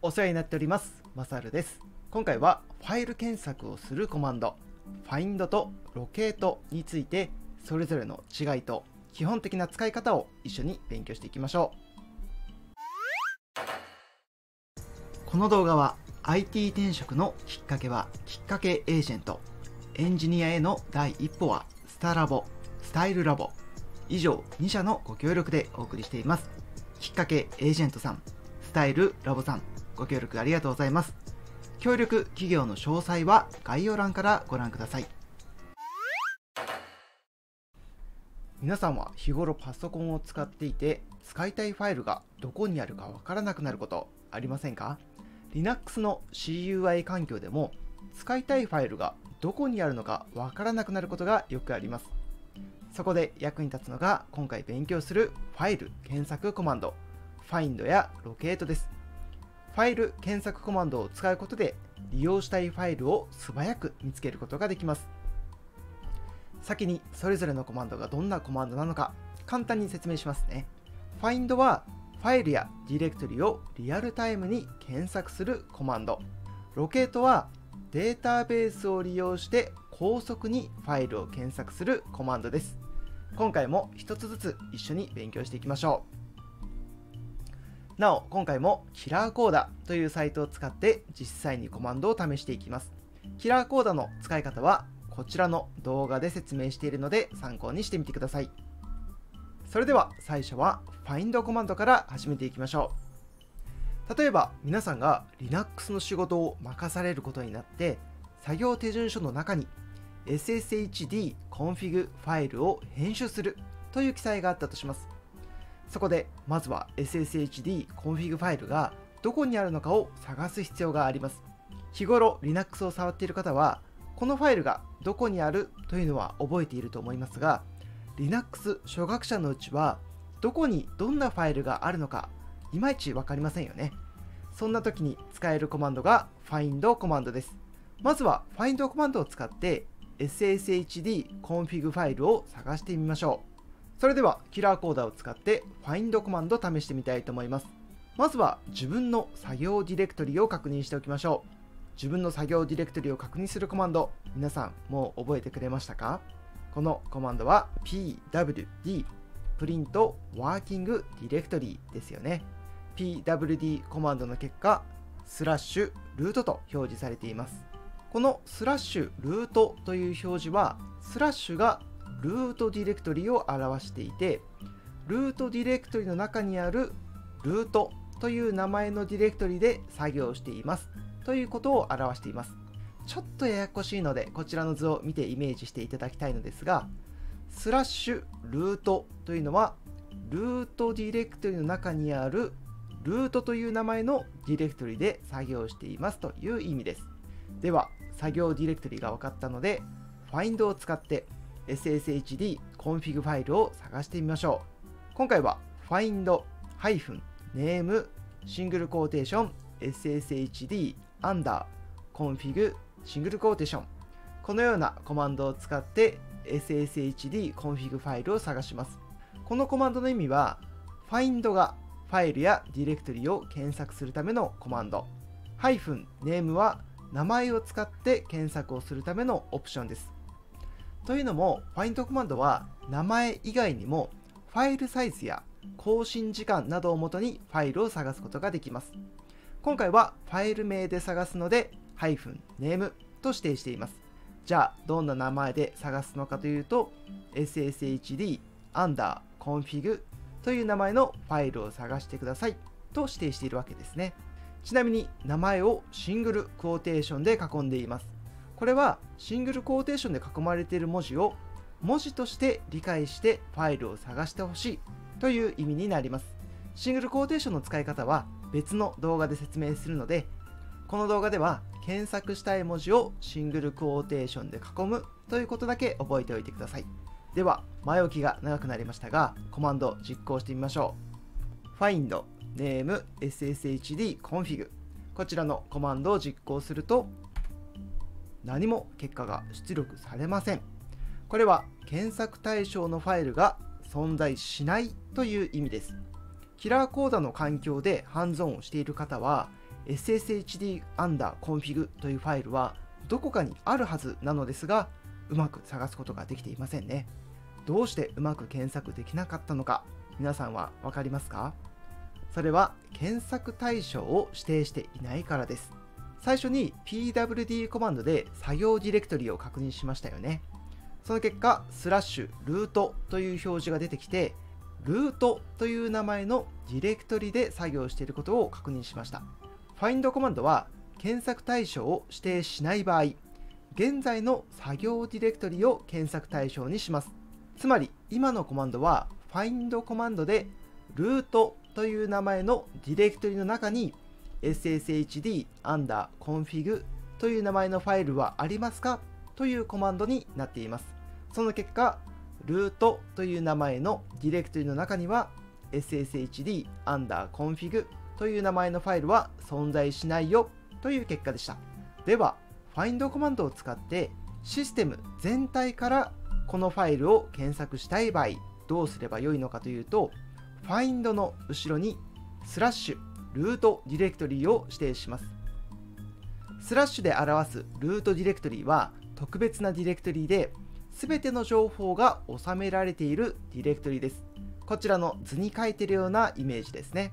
お世話になっております。マサルです。今回はファイル検索をするコマンド、find と locate についてそれぞれの違いと基本的な使い方を一緒に勉強していきましょう。この動画は IT 転職のきっかけはきっかけエージェント、エンジニアへの第一歩はスタラボ、スタイルラボ、以上2社のご協力でお送りしています。きっかけエージェントさん、スタイルラボさん、ご協力ありがとうございます。協力企業の詳細は概要欄からご覧ください。皆さんは日頃パソコンを使っていて、使いたいファイルがどこにあるかわからなくなることありませんか？ Linux の CUI 環境でも使いたいファイルがどこにあるのかわからなくなることがよくあります。そこで役に立つのが今回勉強するファイル検索コマンド find や locate です。ファイル検索コマンドを使うことで利用したいファイルを素早く見つけることができます。先にそれぞれのコマンドがどんなコマンドなのか簡単に説明しますね。find はファイルやディレクトリをリアルタイムに検索するコマンド。locate はデータベースを利用して高速にファイルを検索するコマンドです。今回も一つずつ一緒に勉強していきましょう。なお、今回もキラーコーダというサイトを使って実際にコマンドを試していきます。キラーコーダの使い方はこちらの動画で説明しているので参考にしてみてください。それでは最初は find コマンドから始めていきましょう。例えば皆さんが Linux の仕事を任されることになって作業手順書の中に sshd_config ファイルを編集するという記載があったとします。そこでまずは sshd_config ファイルがどこにあるのかを探す必要があります。日頃 Linux を触っている方はこのファイルがどこにあるというのは覚えていると思いますが、 Linux 初学者のうちはどこにどんなファイルがあるのかいまいち分かりませんよね。そんな時に使えるコマンドが find コマンドです。まずは find コマンドを使って sshd_config ファイルを探してみましょう。それではキラーコーダを使って find コマンドを試してみたいと思います。まずは自分の作業ディレクトリを確認しておきましょう。自分の作業ディレクトリを確認するコマンド、皆さんもう覚えてくれましたか？このコマンドは pwd プリントワーキングディレクトリですよね。pwd コマンドの結果スラッシュルートと表示されています。このスラッシュルートという表示はスラッシュがルートディレクトリを表していて、ルートディレクトリの中にあるルートという名前のディレクトリで作業していますということを表しています。ちょっとややこしいのでこちらの図を見てイメージしていただきたいのですが、スラッシュルートというのはルートディレクトリの中にあるルートという名前のディレクトリで作業していますという意味です。では作業ディレクトリが分かったので find を使ってsshd コンフィグファイルを探してみましょう。今回は find-name シングルコーテーション sshd アンダーコンフィグシングルコーテーション、このようなコマンドを使って sshd コンフィグファイルを探します。このコマンドの意味は find がファイルやディレクトリを検索するためのコマンド、 -name は名前を使って検索をするためのオプションです。というのも find コマンドは名前以外にもファイルサイズや更新時間などをもとにファイルを探すことができます。今回はファイル名で探すので -name と指定しています。じゃあどんな名前で探すのかというと sshd_config という名前のファイルを探してくださいと指定しているわけですね。ちなみに名前をシングルクォーテーションで囲んでいます。これはシングルクォーテーションで囲まれている文字を文字として理解してファイルを探してほしいという意味になります。シングルクォーテーションの使い方は別の動画で説明するので、この動画では検索したい文字をシングルクォーテーションで囲むということだけ覚えておいてください。では前置きが長くなりましたがコマンドを実行してみましょう。find name sshd config こちらのコマンドを実行すると何も結果が出力されません。これは検索対象のファイルが存在しないという意味です。キラーコーダの環境でhands-onをしている方は sshd_config というファイルはどこかにあるはずなのですが、うまく探すことができていませんね。どうしてうまく検索できなかったのか、皆さんは分かりますか？それは検索対象を指定していないからです。最初に pwd コマンドで作業ディレクトリを確認しましたよね。その結果、スラッシュルートという表示が出てきて、ルートという名前のディレクトリで作業していることを確認しました。find コマンドは検索対象を指定しない場合、現在の作業ディレクトリを検索対象にします。つまり今のコマンドは find コマンドでルートという名前のディレクトリの中に sshd_config という名前のファイルはありますかというコマンドになっています。その結果、ルートという名前のディレクトリの中には sshd_config という名前のファイルは存在しないよという結果でした。では、find コマンドを使ってシステム全体からこのファイルを検索したい場合、どうすればよいのかというと、find の後ろにスラッシュルートディレクトリを指定します。スラッシュで表すルートディレクトリは特別なディレクトリで、全ての情報が収められているディレクトリです。こちらの図に書いているようなイメージですね。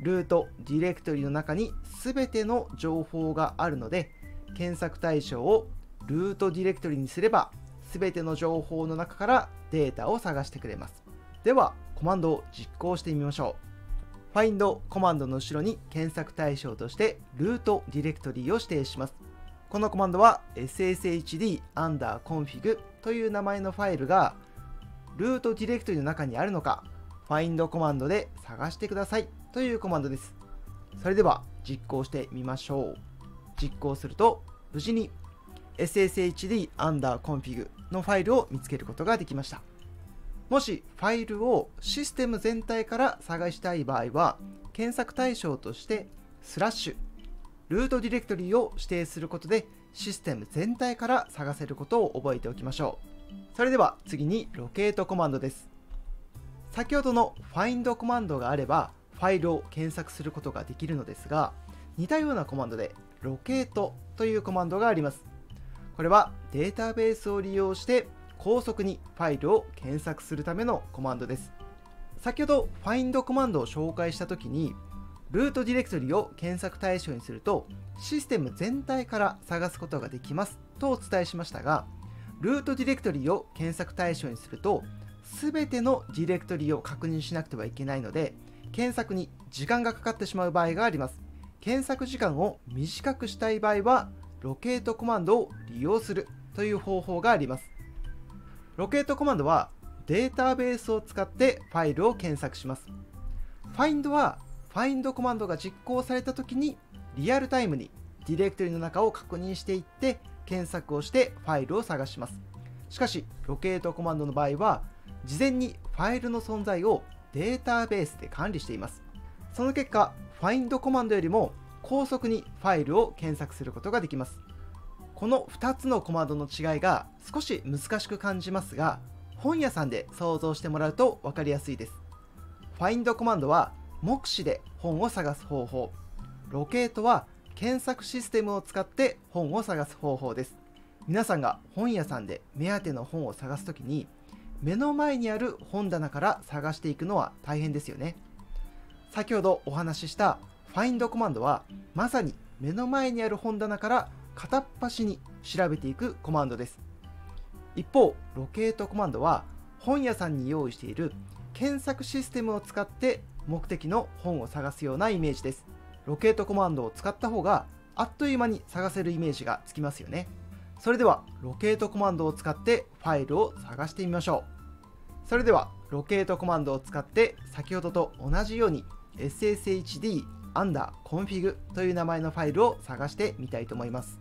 ルートディレクトリの中に全ての情報があるので、検索対象をルートディレクトリにすれば、全ての情報の中からデータを探してくれます。では、コマンドを実行してみましょう。find コマンドの後ろに検索対象としてルートディレクトリを指定します。このコマンドは sshd_config という名前のファイルがルートディレクトリの中にあるのか find コマンドで探してくださいというコマンドです。それでは実行してみましょう。実行すると無事に sshd_config のファイルを見つけることができました。もしファイルをシステム全体から探したい場合は、検索対象としてスラッシュルートディレクトリを指定することでシステム全体から探せることを覚えておきましょう。それでは次にlocateコマンドです。先ほどの find コマンドがあればファイルを検索することができるのですが、似たようなコマンドでlocateというコマンドがあります。これはデータベースを利用して高速にファイルを検索するためのコマンドです。先ほど find コマンドを紹介したときに、ルートディレクトリを検索対象にするとシステム全体から探すことができますとお伝えしましたが、ルートディレクトリを検索対象にすると全てのディレクトリを確認しなくてはいけないので、検索に時間がかかってしまう場合があります。検索時間を短くしたい場合はlocateコマンドを利用するという方法があります。locateコマンドはデータベースを使ってファイルを検索します。find はfind コマンドが実行された時にリアルタイムにディレクトリの中を確認していって検索をしてファイルを探します。しかしlocateコマンドの場合は事前にファイルの存在をデータベースで管理しています。その結果、 find コマンドよりも高速にファイルを検索することができます。この2つのコマンドの違いが少し難しく感じますが、本屋さんで想像してもらうと分かりやすいです。find コマンドは目視で本を探す方法、locateは検索システムを使って本を探す方法です。皆さんが本屋さんで目当ての本を探すときに、目の前にある本棚から探していくのは大変ですよね。先ほどお話ししたfindコマンドはまさに目の前にある本棚から片っ端に調べていくコマンドです。一方、locateコマンドは本屋さんに用意している検索システムを使って目的の本を探すようなイメージです。locateコマンドを使った方があっという間に探せるイメージがつきますよね。それではlocateコマンドを使ってファイルを探してみましょう。それではlocateコマンドを使って先ほどと同じように sshd_config という名前のファイルを探してみたいと思います。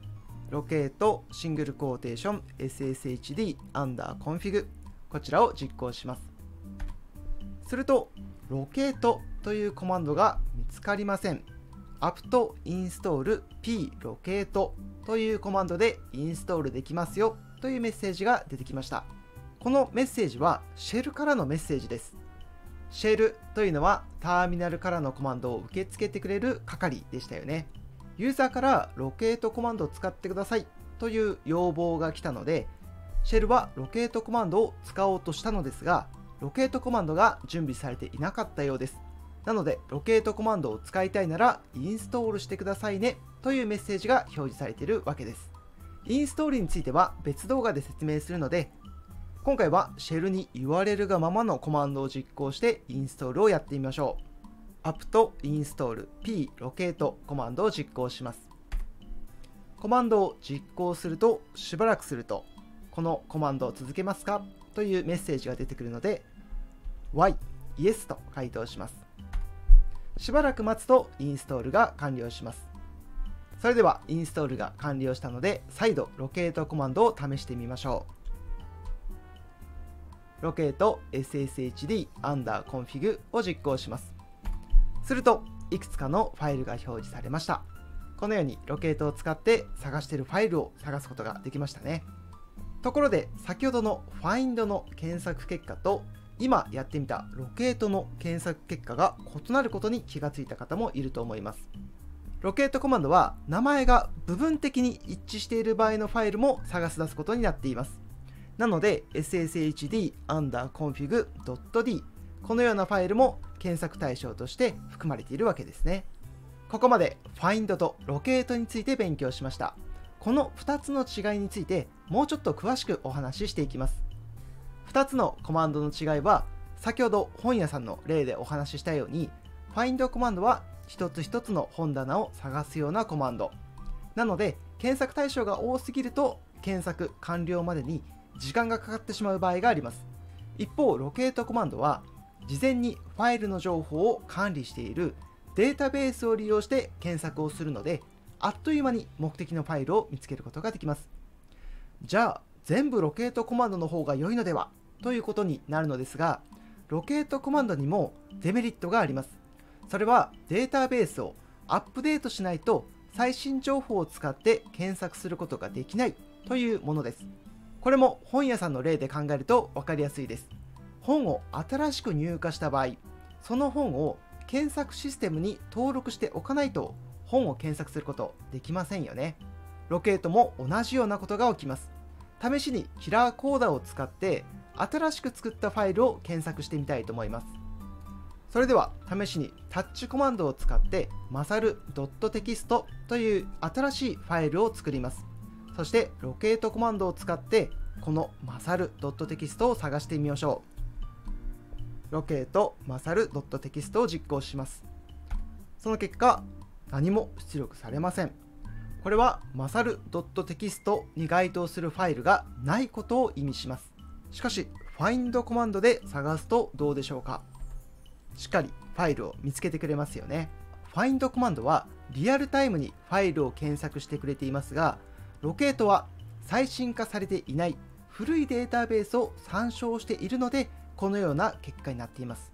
locateシングルクォーテーション sshd_config、 こちらを実行します。するとlocateというコマンドが見つかりません。apt-install plocate というコマンドでインストールできますよというメッセージが出てきました。このメッセージはシェルからのメッセージです。シェルというのはターミナルからのコマンドを受け付けてくれる係でしたよね。ユーザーからロケートコマンドを使ってくださいという要望が来たので、シェルはロケートコマンドを使おうとしたのですが、ロケートコマンドが準備されていなかったようです。なので、ロケートコマンドを使いたいならインストールしてくださいねというメッセージが表示されているわけです。インストールについては別動画で説明するので、今回はシェルに言われるがままのコマンドを実行してインストールをやってみましょう。apt install p ロケートコマンドを実行します。コマンドを実行すると、しばらくすると、このコマンドを続けますかというメッセージが出てくるので、Y、イエスと回答します。しばらく待つとインストールが完了します。それではインストールが完了したので、再度ロケートコマンドを試してみましょう。ロケート sshd_config を実行します。すると、いくつかのファイルが表示されました。このようにロケートを使って探しているファイルを探すことができましたね。ところで、先ほどの find の検索結果と今やってみたロケートの検索結果が異なることに気がついた方もいると思います。ロケートコマンドは名前が部分的に一致している場合のファイルも探し出すことになっています。なので sshd_config.d このようなファイルも検索対象として含まれているわけですね。ここまで Find と Locate について勉強しました。この2つの違いについてもうちょっと詳しくお話ししていきます。2つのコマンドの違いは、先ほど本屋さんの例でお話ししたように Find コマンドは一つ一つの本棚を探すようなコマンド。なので検索対象が多すぎると検索完了までに時間がかかってしまう場合があります。一方、Locate コマンドは事前にファイルの情報を管理しているデータベースを利用して検索をするので、あっという間に目的のファイルを見つけることができます。じゃあ、全部ロケートコマンドの方が良いのではということになるのですが、ロケートコマンドにもデメリットがあります。それはデータベースをアップデートしないと最新情報を使って検索することができないというものです。これも本屋さんの例で考えると分かりやすいです。本を新しく入荷した場合、その本を検索システムに登録しておかないと本を検索することできませんよね。ロケートも同じようなことが起きます。試しにキラーコーダを使って新しく作ったファイルを検索してみたいと思います。それでは試しにタッチコマンドを使ってmasal.text という新しいファイルを作ります。そしてロケートコマンドを使ってこの masal.text を探してみましょう。ロケート masal.text を実行します。その結果、何も出力されません。これは masal.text に該当するファイルがないことを意味します。しかし find コマンドで探すとどうでしょうか。しっかりファイルを見つけてくれますよね。find コマンドはリアルタイムにファイルを検索してくれていますが、ロケートは最新化されていない古いデータベースを参照しているので、このような結果になっています。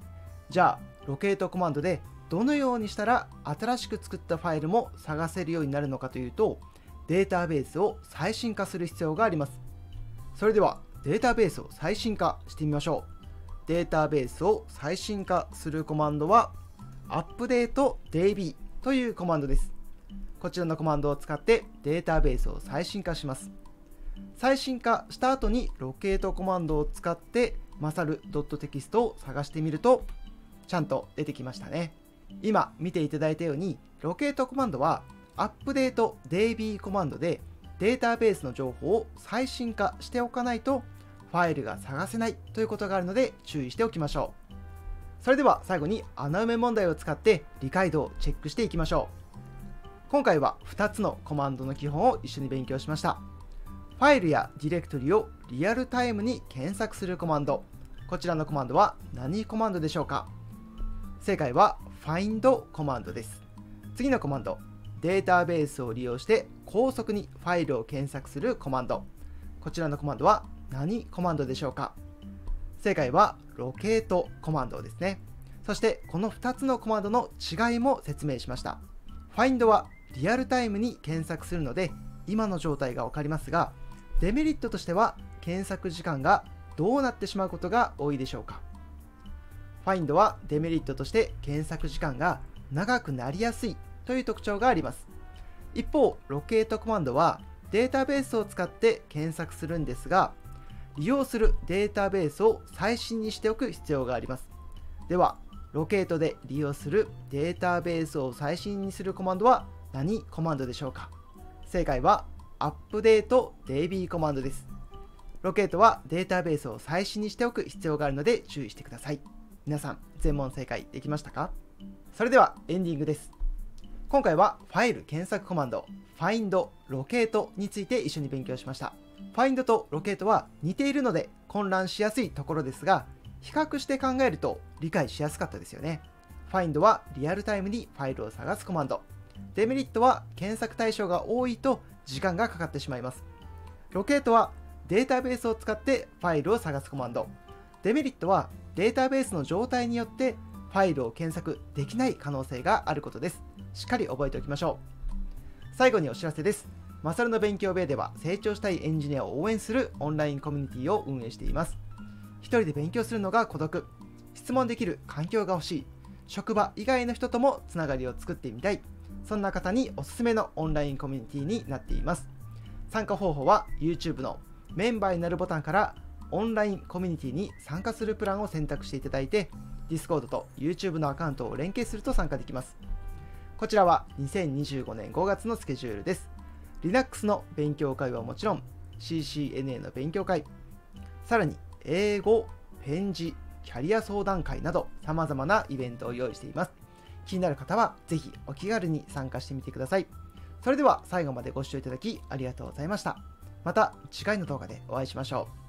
じゃあ、ロケートコマンドでどのようにしたら新しく作ったファイルも探せるようになるのかというと、データベースを最新化する必要があります。それでは、データベースを最新化してみましょう。データベースを最新化するコマンドは、updatedb というコマンドです。こちらのコマンドを使ってデータベースを最新化します。最新化した後にロケートコマンドを使って、masal.text を探してみるとちゃんと出てきましたね。今見ていただいたようにロケートコマンドは updatedb コマンドでデータベースの情報を最新化しておかないとファイルが探せないということがあるので注意しておきましょう。それでは最後に穴埋め問題を使って理解度をチェックしていきましょう。今回は2つのコマンドの基本を一緒に勉強しました。ファイルやディレクトリをリアルタイムに検索するコマンド。こちらのコマンドは何コマンドでしょうか。正解は find コマンドです。次のコマンド、データベースを利用して高速にファイルを検索するコマンド。こちらのコマンドは何コマンドでしょうか。正解は locate コマンドですね。そしてこの2つのコマンドの違いも説明しました。find はリアルタイムに検索するので今の状態がわかりますが、デメリットとしては検索時間がどうなってしまうことが多いでしょうか。find はデメリットとして検索時間が長くなりやすいという特徴があります。一方、locateコマンドはデータベースを使って検索するんですが、利用するデータベースを最新にしておく必要があります。では、locateで利用するデータベースを最新にするコマンドは何コマンドでしょうか？正解は updatedb コマンドです。locateはデータベースを最新にしておく必要があるので注意してください。皆さん、全問正解できましたか？それではエンディングです。今回はファイル検索コマンド find、locate について一緒に勉強しました。find と locate は似ているので混乱しやすいところですが、比較して考えると理解しやすかったですよね。find はリアルタイムにファイルを探すコマンド。デメリットは検索対象が多いと時間がかかってしまいます。locate はデータベースを使ってファイルを探すコマンド。デメリットはデータベースの状態によってファイルを検索できない可能性があることです。しっかり覚えておきましょう。最後にお知らせです。マサルの勉強部屋では成長したいエンジニアを応援するオンラインコミュニティを運営しています。一人で勉強するのが孤独、質問できる環境が欲しい、職場以外の人ともつながりを作ってみたい、そんな方におすすめのオンラインコミュニティになっています。参加方法は YouTube のメンバーになるボタンからオンラインコミュニティに参加するプランを選択していただいて、Discord と YouTube のアカウントを連携すると参加できます。こちらは2025年5月のスケジュールです。Linux の勉強会はもちろん、CCNA の勉強会、さらに英語、ペン字、キャリア相談会など様々なイベントを用意しています。気になる方はぜひお気軽に参加してみてください。それでは最後までご視聴いただきありがとうございました。また次回の動画でお会いしましょう。